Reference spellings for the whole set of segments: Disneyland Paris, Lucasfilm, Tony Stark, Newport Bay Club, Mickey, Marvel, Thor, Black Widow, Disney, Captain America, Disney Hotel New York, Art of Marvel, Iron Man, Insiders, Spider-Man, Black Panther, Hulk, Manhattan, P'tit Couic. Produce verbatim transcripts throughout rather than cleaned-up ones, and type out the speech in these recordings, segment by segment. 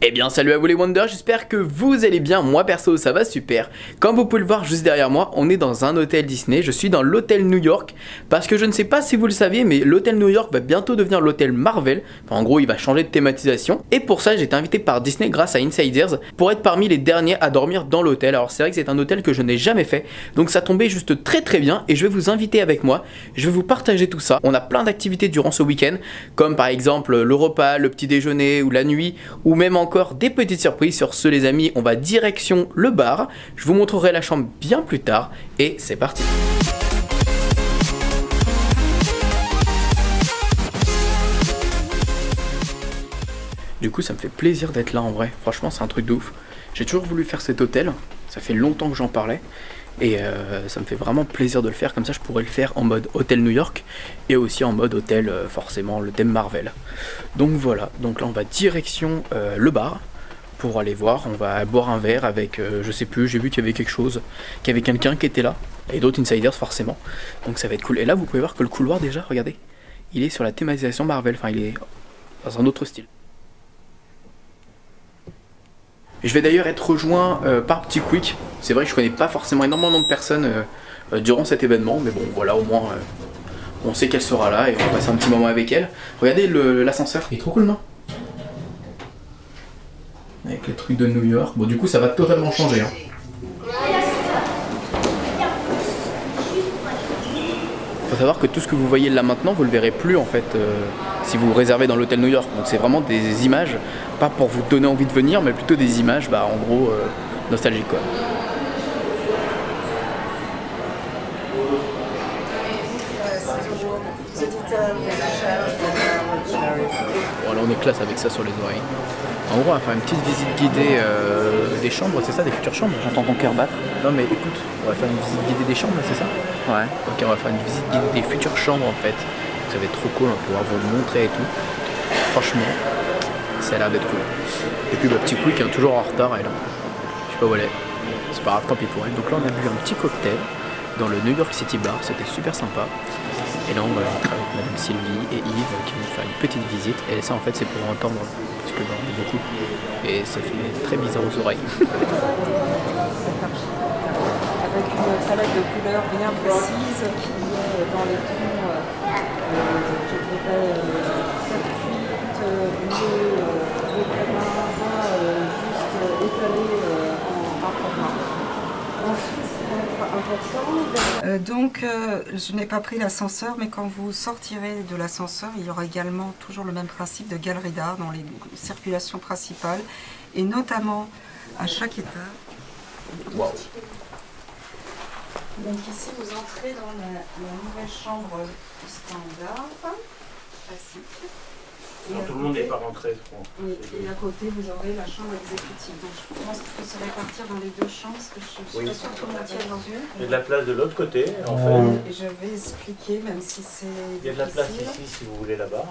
Eh bien salut à vous les Wonder, j'espère que vous allez bien, moi perso ça va super. Comme vous pouvez le voir juste derrière moi, on est dans un hôtel Disney, je suis dans l'hôtel New York. Parce que je ne sais pas si vous le saviez, mais l'hôtel New York va bientôt devenir l'hôtel Marvel. Enfin, en gros il va changer de thématisation. Et pour ça j'ai été invité par Disney grâce à Insiders pour être parmi les derniers à dormir dans l'hôtel. Alors c'est vrai que c'est un hôtel que je n'ai jamais fait, donc ça tombait juste très très bien. Et je vais vous inviter avec moi, je vais vous partager tout ça. On a plein d'activités durant ce week-end, comme par exemple le repas, le petit déjeuner ou la nuit, ou même en encore des petites surprises. Sur ce les amis, on va direction le bar, je vous montrerai la chambre bien plus tard et c'est parti. Du coup ça me fait plaisir d'être là en vrai, franchement c'est un truc de ouf. J'ai toujours voulu faire cet hôtel, ça fait longtemps que j'en parlais et euh, ça me fait vraiment plaisir de le faire, comme ça je pourrais le faire en mode hôtel New York et aussi en mode hôtel euh, forcément le thème Marvel. Donc voilà, donc là on va direction euh, le bar pour aller voir, on va boire un verre avec euh, je sais plus, j'ai vu qu'il y avait quelque chose, qu'il y avait quelqu'un qui était là et d'autres insiders forcément, donc ça va être cool. Et là vous pouvez voir que le couloir déjà, regardez, il est sur la thématisation Marvel, enfin il est dans un autre style. Je vais d'ailleurs être rejoint euh, par P'tit Couic. C'est vrai que je connais pas forcément énormément de personnes euh, euh, durant cet événement, mais bon voilà, au moins euh, on sait qu'elle sera là et on va passer un petit moment avec elle. Regardez l'ascenseur, il est trop cool non? Avec les trucs de New York. Bon du coup ça va totalement changer hein. Faut savoir que tout ce que vous voyez là maintenant vous le verrez plus en fait euh, si vous réservez dans l'hôtel New York. Donc c'est vraiment des images, pas pour vous donner envie de venir, mais plutôt des images bah en gros euh, nostalgiques quoi. Bon là on est classe avec ça sur les oreilles. En gros on va faire une petite visite guidée euh, des chambres, c'est ça, des futures chambres. J'entends ton cœur battre. Non mais écoute, on va faire une visite guidée des chambres, c'est ça? Ouais. Ok, on va faire une visite guidée des futures chambres en fait. Ça va être trop cool, on va pouvoir vous le montrer et tout. Franchement, ça a l'air d'être cool. Et puis bah, P'tit Couic est toujours en retard elle. Je sais pas où elle est. C'est pas grave, tant pis pour elle. Donc là on a bu un petit cocktail dans le New York City Bar, c'était super sympa. Et là on va rentrer avec Madame Sylvie et Yves qui vont faire une petite visite. Et ça en fait c'est pour entendre parce que j'en ai beaucoup et ça fait très bizarre aux oreilles. Avec une palette de couleurs bien précise qui est dans les tons je dirais sept huit bleu, bleu camarade, juste étalé en parfum. Ensuite Euh, donc euh, je n'ai pas pris l'ascenseur, mais quand vous sortirez de l'ascenseur il y aura également toujours le même principe de galerie d'art dans les circulations principales et notamment à chaque étage. Wow. Donc ici vous entrez dans la, la nouvelle chambre standard classique. Non, tout le monde n'est pas rentré. Oui, et à côté, vous aurez la chambre exécutive. Donc je pense que ça va partir dans les deux chambres, parce que je suis pas sûre qu'on en tienne dans une. Il y a de la place de l'autre côté, en fait. Et je vais expliquer, même si c'est difficile. Il y a de la place ici, si vous voulez, là-bas.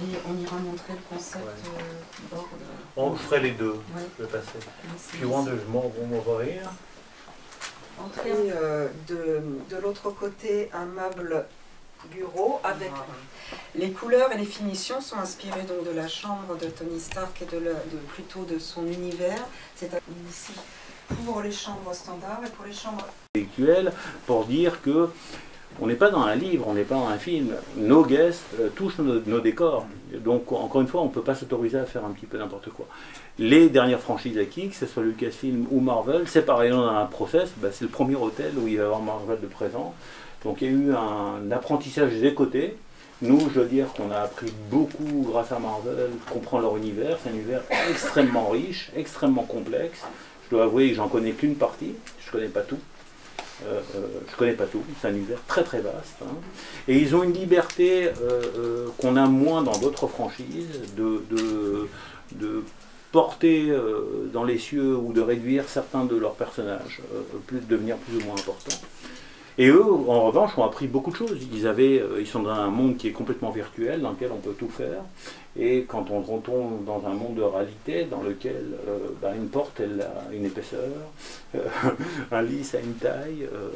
Et on ira montrer le concept ouais. euh, bord. De... On ferait les deux, ouais. Le passé. Puis loin de je m'en rire. Entrez euh, de, de l'autre côté, un meuble bureau avec... Ah, ouais. Les couleurs et les finitions sont inspirées donc de la chambre de Tony Stark et de, le, de plutôt de son univers. C'est ici pour les chambres standards et pour les chambres intellectuelles pour dire que on n'est pas dans un livre, on n'est pas dans un film. Nos guests euh, touchent nos, nos décors. Donc encore une fois, on ne peut pas s'autoriser à faire un petit peu n'importe quoi. Les dernières franchises acquises, que ce soit Lucasfilm ou Marvel, c'est pareil dans un process, bah, c'est le premier hôtel où il va y avoir Marvel de présent. Donc il y a eu un apprentissage des côtés. Nous, je veux dire qu'on a appris beaucoup grâce à Marvel, comprendre leur univers. C'est un univers extrêmement riche, extrêmement complexe. Je dois avouer que j'en connais qu'une partie, je ne connais pas tout. Euh, euh, je connais pas tout, c'est un univers très très vaste. Hein. Et ils ont une liberté euh, euh, qu'on a moins dans d'autres franchises, de, de, de porter euh, dans les cieux ou de réduire certains de leurs personnages, euh, plus, devenir plus ou moins importants. Et eux, en revanche, ont appris beaucoup de choses. Ils, avaient, ils sont dans un monde qui est complètement virtuel, dans lequel on peut tout faire. Et quand on retourne dans un monde de réalité, dans lequel euh, bah, une porte, elle a une épaisseur, euh, un lit, ça a une taille. Euh,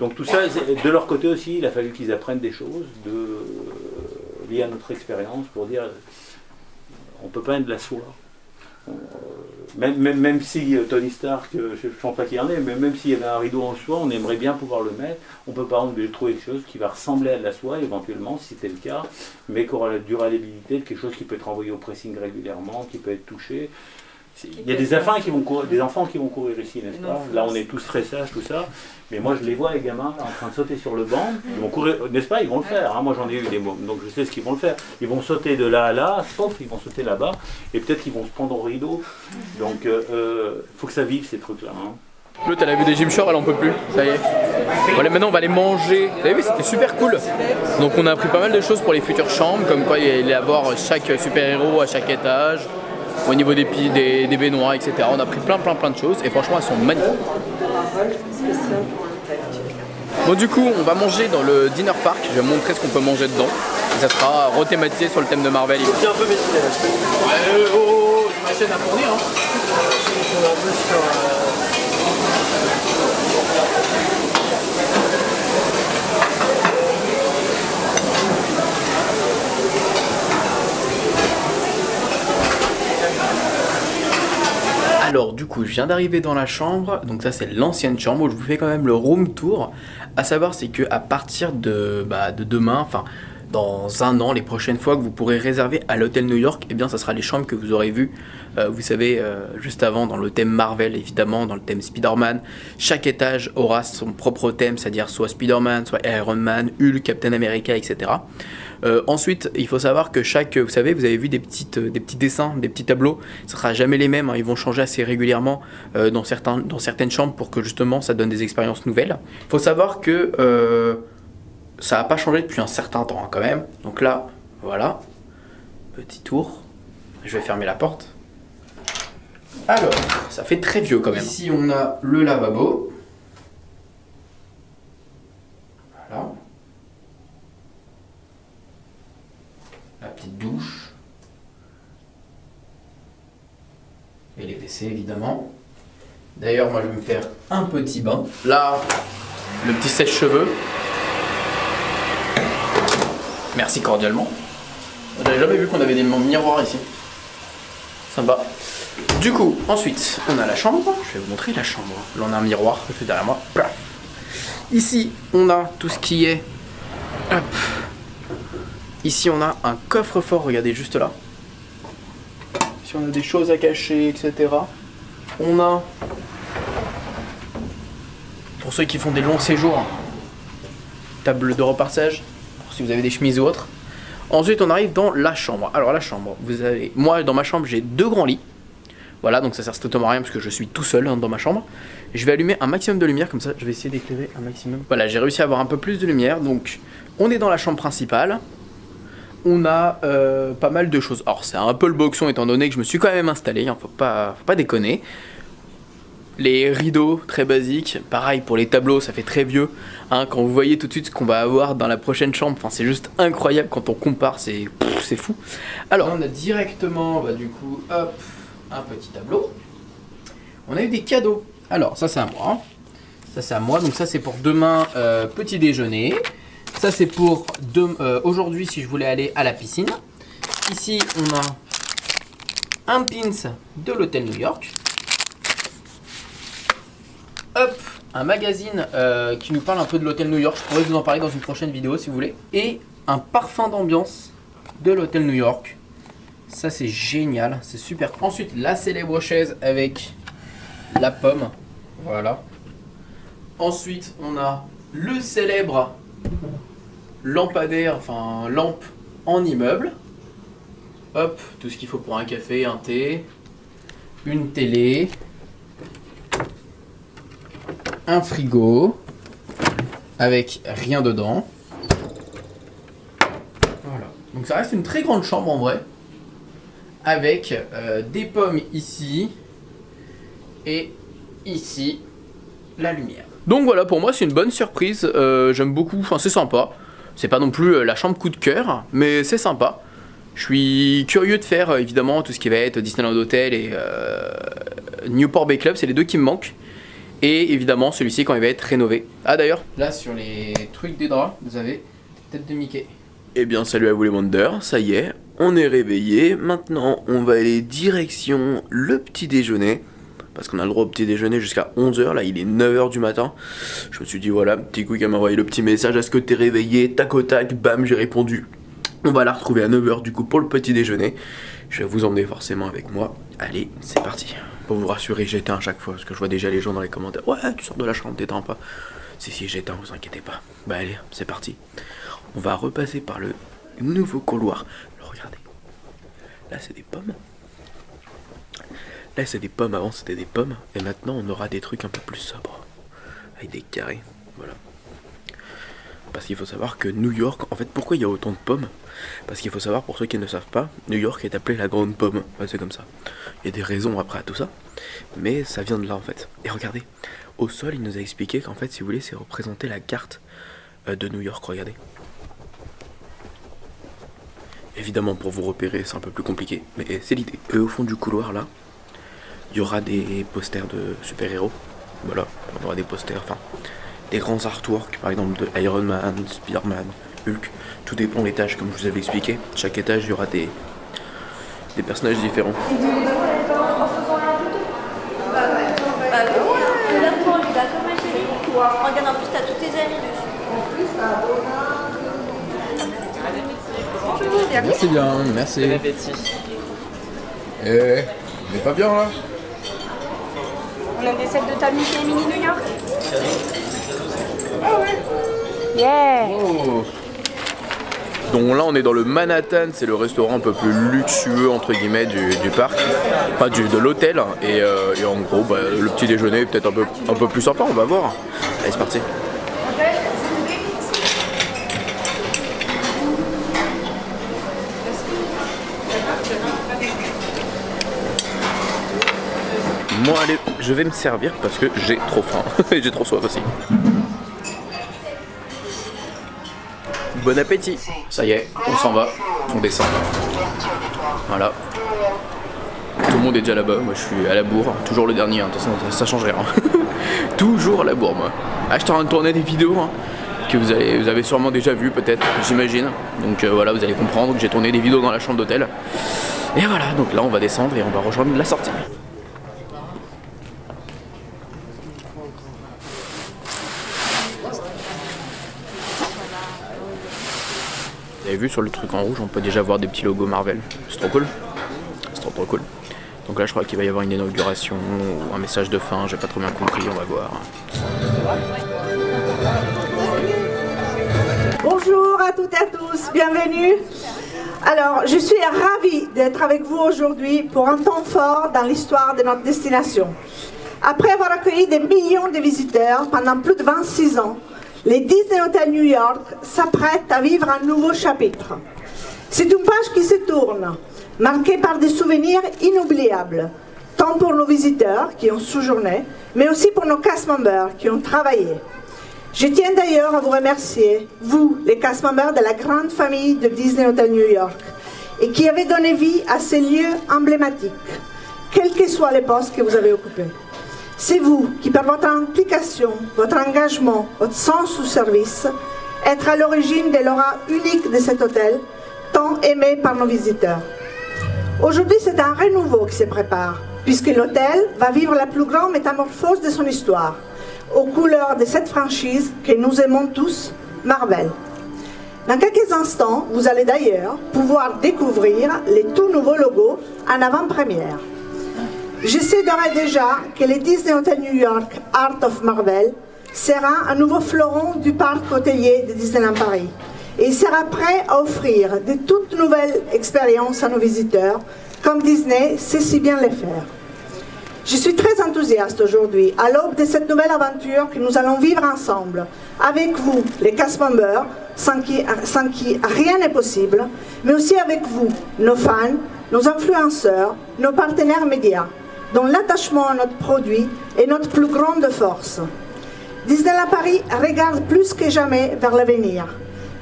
donc tout ça, de leur côté aussi, il a fallu qu'ils apprennent des choses de, euh, liées à notre expérience pour dire on ne peut pas être de la soie. Euh, même, même, même si Tony Stark, euh, je ne pense pas qu'il y en ait, mais même s'il y avait un rideau en soie, on aimerait bien pouvoir le mettre. On peut par exemple trouver quelque chose qui va ressembler à de la soie, éventuellement, si c'était le cas, mais qui aura la durabilité, quelque chose qui peut être envoyé au pressing régulièrement, qui peut être touché. Il y a des enfants qui vont courir, des enfants qui vont courir ici, n'est-ce pas? Là, on est tous très sages, tout ça. Mais moi, je les vois, les gamins, là, en train de sauter sur le banc. Ils vont courir, n'est-ce pas? Ils vont le faire. Hein. Moi, j'en ai eu des mômes, donc je sais ce qu'ils vont le faire. Ils vont sauter de là à là, sauf ils vont sauter là-bas. Et peut-être qu'ils vont se prendre au rideau. Donc, il euh, faut que ça vive, ces trucs-là. Hein. L'autre, elle a vu des Gymshore, elle en peut plus, ça y est. Voilà, maintenant on va les manger. Vous avez vu, c'était super cool. Donc on a appris pas mal de choses pour les futures chambres, comme quoi il y a avoir chaque super-héros à chaque étage. Au niveau des, des, des baignoires, et cetera. On a pris plein plein plein de choses et franchement elles sont magnifiques. Bon du coup on va manger dans le Dinner Park, je vais vous montrer ce qu'on peut manger dedans. Et ça sera rethématisé sur le thème de Marvel. C'est un peu méditerranéen. Ouais, oh, oh, oh, ma chaîne à fournir hein. Alors du coup je viens d'arriver dans la chambre, donc ça c'est l'ancienne chambre où je vous fais quand même le room tour. À savoir c'est que à partir de, bah, de demain, enfin dans un an, les prochaines fois que vous pourrez réserver à l'hôtel New York, eh bien ça sera les chambres que vous aurez vues, euh, vous savez, euh, juste avant dans le thème Marvel évidemment, dans le thème Spider-Man. Chaque étage aura son propre thème, c'est-à-dire soit Spider-Man, soit Iron Man, Hulk, Captain America, et cetera. Euh, ensuite, il faut savoir que chaque, vous savez, vous avez vu des, petites, des petits dessins, des petits tableaux, ce ne sera jamais les mêmes, hein, ils vont changer assez régulièrement euh, dans, certains, dans certaines chambres pour que justement ça donne des expériences nouvelles. Il faut savoir que euh, ça n'a pas changé depuis un certain temps hein, quand même. Donc là, voilà, petit tour, je vais fermer la porte. Alors, ça fait très vieux quand même. Ici on a le lavabo. Voilà. La petite douche et les W C évidemment. D'ailleurs moi je vais me faire un petit bain. Là, le petit sèche-cheveux. Merci cordialement. J'avais jamais vu qu'on avait des miroirs ici. Sympa. Du coup, ensuite, on a la chambre. Je vais vous montrer la chambre. Là on a un miroir juste derrière moi. Ici, on a tout ce qui est... Hop. Ici on a un coffre-fort, regardez juste là. Ici on a des choses à cacher, et cetera. On a, pour ceux qui font des longs séjours, table de repassage, si vous avez des chemises ou autre. Ensuite on arrive dans la chambre. Alors la chambre, vous avez, moi dans ma chambre j'ai deux grands lits. Voilà, donc ça sert strictement à rien parce que je suis tout seul dans ma chambre. Je vais allumer un maximum de lumière, comme ça je vais essayer d'éclairer un maximum. Voilà, j'ai réussi à avoir un peu plus de lumière, donc on est dans la chambre principale. On a euh, pas mal de choses. Alors c'est un peu le boxon étant donné que je me suis quand même installé, hein, faut pas, faut pas déconner. Les rideaux très basiques, pareil pour les tableaux, ça fait très vieux. Hein, quand vous voyez tout de suite ce qu'on va avoir dans la prochaine chambre, enfin c'est juste incroyable quand on compare, c'est c'est fou. Alors là, on a directement, bah, du coup, hop, un petit tableau. On a eu des cadeaux. Alors ça c'est à moi, hein. Ça c'est à moi. Donc ça c'est pour demain euh, petit déjeuner. Ça c'est pour euh, aujourd'hui si je voulais aller à la piscine. Ici on a un pins de l'hôtel New York. Hop, un magazine euh, qui nous parle un peu de l'hôtel New York. Je pourrais vous en parler dans une prochaine vidéo si vous voulez. Et un parfum d'ambiance de l'hôtel New York. Ça c'est génial, c'est super. Ensuite la célèbre chaise avec la pomme. Voilà. Ensuite on a le célèbre lampadaire, enfin lampe en immeuble. Hop, tout ce qu'il faut pour un café, un thé, une télé, un frigo avec rien dedans. Voilà, donc ça reste une très grande chambre en vrai, avec euh, des pommes ici et ici la lumière. Donc voilà, pour moi c'est une bonne surprise, euh, j'aime beaucoup, enfin c'est sympa. C'est pas non plus la chambre coup de cœur, mais c'est sympa. Je suis curieux de faire évidemment tout ce qui va être Disneyland Hotel et euh, Newport Bay Club, c'est les deux qui me manquent. Et évidemment celui-ci quand il va être rénové. Ah d'ailleurs, là sur les trucs des draps, vous avez des têtes de Mickey. Eh bien salut à vous les Wonders, ça y est, on est réveillé, maintenant on va aller direction le petit déjeuner, parce qu'on a le droit au petit déjeuner jusqu'à onze heures, là il est neuf heures du matin. Je me suis dit voilà, P'tit Couic m'a envoyé le petit message, est-ce que t'es réveillé, tac au tac, bam, j'ai répondu. On va la retrouver à neuf heures du coup pour le petit déjeuner. Je vais vous emmener forcément avec moi. Allez, c'est parti. Pour vous rassurer, j'éteins à chaque fois, parce que je vois déjà les gens dans les commentaires. Ouais, tu sors de la chambre, t'éteins pas. Si, si, j'éteins, vous inquiétez pas. Bah allez, c'est parti. On va repasser par le nouveau couloir. Alors, regardez. Là, c'est des pommes. Là, c'est des pommes. Avant, c'était des pommes. Et maintenant, on aura des trucs un peu plus sobres. Avec des carrés. Voilà. Parce qu'il faut savoir que New York, en fait, pourquoi il y a autant de pommes? Parce qu'il faut savoir, pour ceux qui ne savent pas, New York est appelée la grande pomme. Ouais, c'est comme ça. Il y a des raisons après à tout ça, mais ça vient de là en fait. Et regardez, au sol, il nous a expliqué qu'en fait, si vous voulez, c'est représenter la carte euh, de New York. Regardez. Évidemment, pour vous repérer, c'est un peu plus compliqué, mais c'est l'idée. Et au fond du couloir là, il y aura des posters de super-héros. Voilà, on aura des posters, enfin. Des grands artworks, par exemple de Iron Man, Spider-Man, Hulk, tout dépend de l'étage, comme je vous avais expliqué. Chaque étage, il y aura des, des personnages différents. Regarde, en plus, t'as tous tes amis dessus. Merci bien, merci. Bon appétit. Eh, on est pas bien là? On a des sets de table Mickey et Mini New York. Ah ouais. Yeah. Oh. Donc là on est dans le Manhattan, c'est le restaurant un peu plus luxueux entre guillemets du, du parc, enfin du, de l'hôtel, et, euh, et en gros bah, le petit déjeuner est peut-être un peu, un peu plus sympa, on va voir. Allez c'est parti. Moi allez, je vais me servir parce que j'ai trop faim et j'ai trop soif aussi. Bon appétit. Ça y est, on s'en va, on descend. Voilà. Tout le monde est déjà là-bas, moi je suis à la bourre, toujours le dernier, de toute façon ça change rien. Toujours à la bourre moi. Ah, je suis en train de tourner des vidéos hein, que vous avez, vous avez sûrement déjà vues peut-être, j'imagine. Donc euh, voilà, vous allez comprendre que j'ai tourné des vidéos dans la chambre d'hôtel. Et voilà, donc là on va descendre et on va rejoindre la sortie. Vous avez vu sur le truc en rouge, on peut déjà voir des petits logos Marvel. C'est trop cool. C'est trop trop cool. Donc là, je crois qu'il va y avoir une inauguration ou un message de fin. J'ai pas trop bien compris. On va voir. Bonjour à toutes et à tous. Bienvenue. Alors, je suis ravie d'être avec vous aujourd'hui pour un temps fort dans l'histoire de notre destination. Après avoir accueilli des millions de visiteurs pendant plus de vingt-six ans, les Disney Hotel New York s'apprêtent à vivre un nouveau chapitre. C'est une page qui se tourne, marquée par des souvenirs inoubliables, tant pour nos visiteurs qui ont séjourné, mais aussi pour nos cast members qui ont travaillé. Je tiens d'ailleurs à vous remercier, vous, les cast members de la grande famille de Disney Hotel New York, et qui avez donné vie à ces lieux emblématiques, quels que soient les postes que vous avez occupés. C'est vous qui, par votre implication, votre engagement, votre sens du service, êtes à l'origine de l'aura unique de cet hôtel, tant aimé par nos visiteurs. Aujourd'hui, c'est un renouveau qui se prépare, puisque l'hôtel va vivre la plus grande métamorphose de son histoire, aux couleurs de cette franchise que nous aimons tous, Marvel. Dans quelques instants, vous allez d'ailleurs pouvoir découvrir les tout nouveaux logos en avant-première. Je sais d'ores et déjà que le Disney Hotel New York Art of Marvel sera un nouveau fleuron du parc hôtelier de Disneyland Paris. Et il sera prêt à offrir de toutes nouvelles expériences à nos visiteurs, comme Disney sait si bien les faire. Je suis très enthousiaste aujourd'hui à l'aube de cette nouvelle aventure que nous allons vivre ensemble, avec vous, les cast members, sans qui, sans qui rien n'est possible, mais aussi avec vous, nos fans, nos influenceurs, nos partenaires médias, dont l'attachement à notre produit est notre plus grande force. Disneyland Paris regarde plus que jamais vers l'avenir,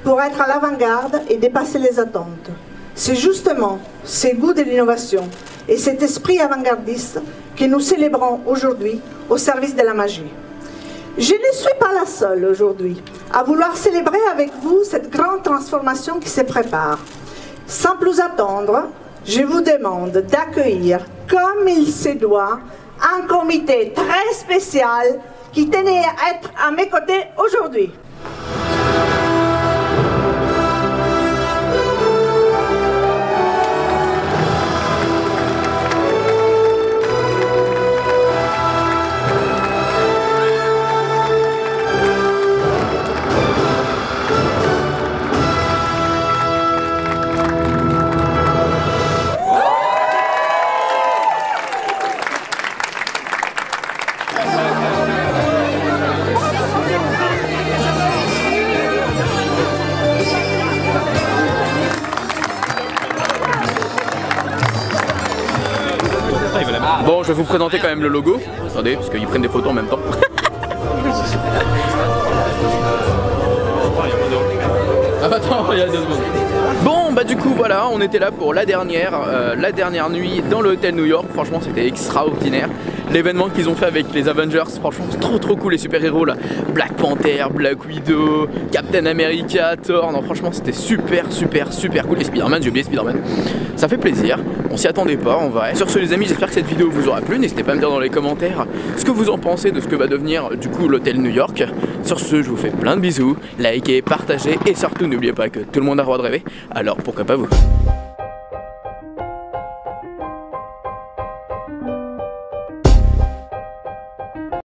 pour être à l'avant-garde et dépasser les attentes. C'est justement ce goût de l'innovation et cet esprit avant-gardiste que nous célébrons aujourd'hui au service de la magie. Je ne suis pas la seule aujourd'hui à vouloir célébrer avec vous cette grande transformation qui se prépare. Sans plus attendre, je vous demande d'accueillir, comme il se doit, un comité très spécial qui tenait à être à mes côtés aujourd'hui. Bon, je vais vous présenter quand même le logo. Attendez, parce qu'ils prennent des photos en même temps. Ah bah attends, il y a deux secondes. Bon, bah du coup, voilà, on était là pour la dernière, euh, la dernière nuit dans le hôtel New York. Franchement, c'était extraordinaire. L'événement qu'ils ont fait avec les Avengers, franchement, c'est trop trop cool, les super-héros là. Black Panther, Black Widow, Captain America, Thor. Non, franchement, c'était super, super, super cool. Et Spider-Man, j'ai oublié Spider-Man. Ça fait plaisir. On s'y attendait pas en vrai. Sur ce, les amis, j'espère que cette vidéo vous aura plu. N'hésitez pas à me dire dans les commentaires ce que vous en pensez de ce que va devenir du coup l'hôtel New York. Sur ce, je vous fais plein de bisous. Likez, partagez et surtout n'oubliez pas que tout le monde a le droit de rêver. Alors pourquoi pas vous ?